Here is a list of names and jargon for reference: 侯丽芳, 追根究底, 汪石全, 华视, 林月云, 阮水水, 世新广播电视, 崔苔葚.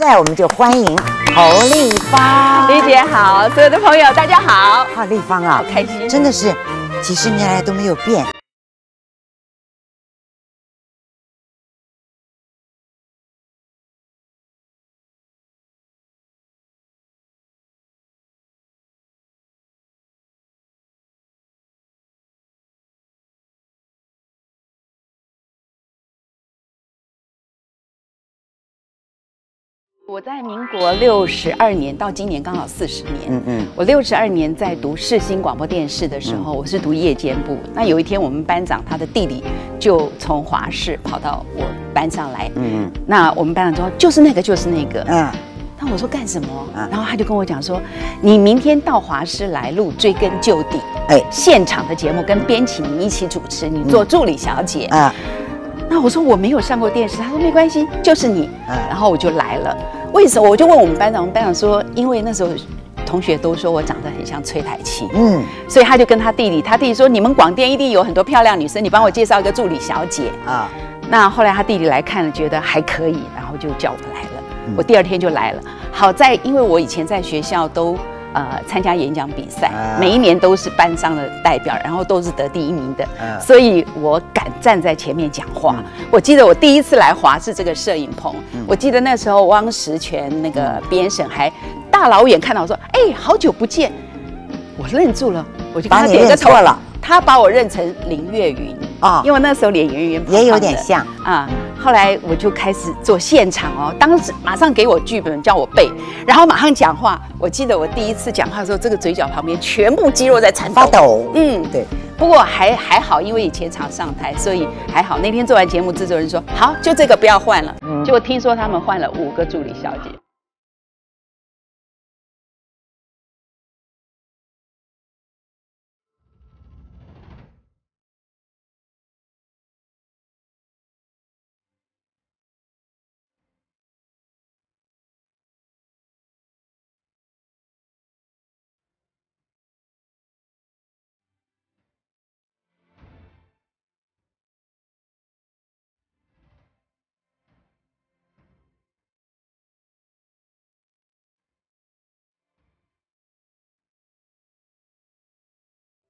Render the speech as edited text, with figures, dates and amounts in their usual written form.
现在我们就欢迎侯丽芳，李姐好，所有的朋友大家好。哇，丽芳啊，好开心，真的是几十年来都没有变。我在民国62年到今年刚好40年。我62年在读世新广播电视的时候，我是读夜间部。那有一天，我们班长他的弟弟就从华视跑到我班上来。那我们班长说就是那个。那我说干什么？然后他就跟我讲说，你明天到华视来录追根究底，现场的节目跟编辑你一起主持，你做助理小姐那我说我没有上过电视，他说没关系，就是你。然后我就来了。为什么？我就问我们班长，我们班长说，因为那时候同学都说我长得很像崔苔葚，所以他就跟他弟弟，他弟弟说你们广电一定有很多漂亮女生，你帮我介绍一个助理小姐啊。那后来他弟弟来看了，觉得还可以，然后就叫我来了。我第二天就来了。好在因为我以前在学校都参加演讲比赛，每一年都是班上的代表，然后都是得第一名的，所以我敢站在前面讲话。我记得我第一次来华视这个摄影棚，我记得那时候汪石全那个编审还大老远看到我说：“哎，好久不见！”我愣住了，我就跟他点个头了。他把我认成林月云啊，因为那时候脸圆圆也有点像啊。后来我就开始做现场哦，当时马上给我剧本叫我背，然后马上讲话。我记得我第一次讲话的时候，这个嘴角旁边全部肌肉在颤抖。对。不过还好，因为以前常上台，所以还好。那天做完节目，制作人说好，就这个不要换了。结果听说他们换了5个助理小姐。